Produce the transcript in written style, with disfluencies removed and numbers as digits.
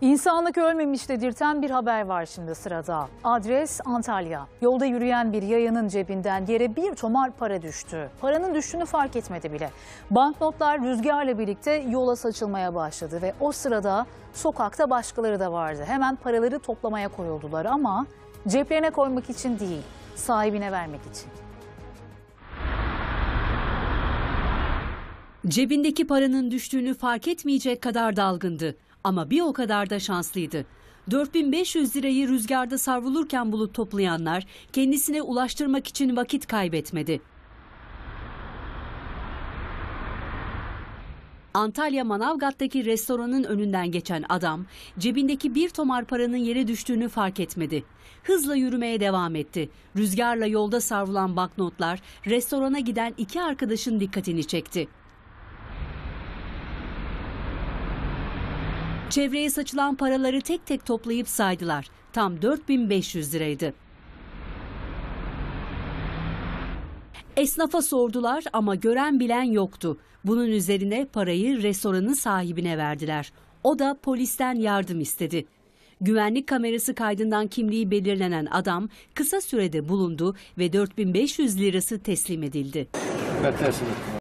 İnsanlık ölmemiş dedirten bir haber var şimdi sırada. Adres Antalya. Yolda yürüyen bir yayanın cebinden yere bir tomar para düştü. Paranın düştüğünü fark etmedi bile. Banknotlar rüzgarla birlikte yola saçılmaya başladı ve o sırada sokakta başkaları da vardı. Hemen paraları toplamaya koyuldular ama ceplerine koymak için değil, sahibine vermek için. Cebindeki paranın düştüğünü fark etmeyecek kadar dalgındı. Ama bir o kadar da şanslıydı. 4.500 lirayı rüzgarda savrulurken bulup toplayanlar kendisine ulaştırmak için vakit kaybetmedi. Antalya Manavgat'taki restoranın önünden geçen adam cebindeki bir tomar paranın yere düştüğünü fark etmedi. Hızla yürümeye devam etti. Rüzgarla yolda savrulan banknotlar restorana giden iki arkadaşın dikkatini çekti. Çevreye saçılan paraları tek tek toplayıp saydılar. Tam 4.500 liraydı. Esnafa sordular ama gören bilen yoktu. Bunun üzerine parayı restoranın sahibine verdiler. O da polisten yardım istedi. Güvenlik kamerası kaydından kimliği belirlenen adam kısa sürede bulundu ve 4.500 lirası teslim edildi. Ben teslim ettim.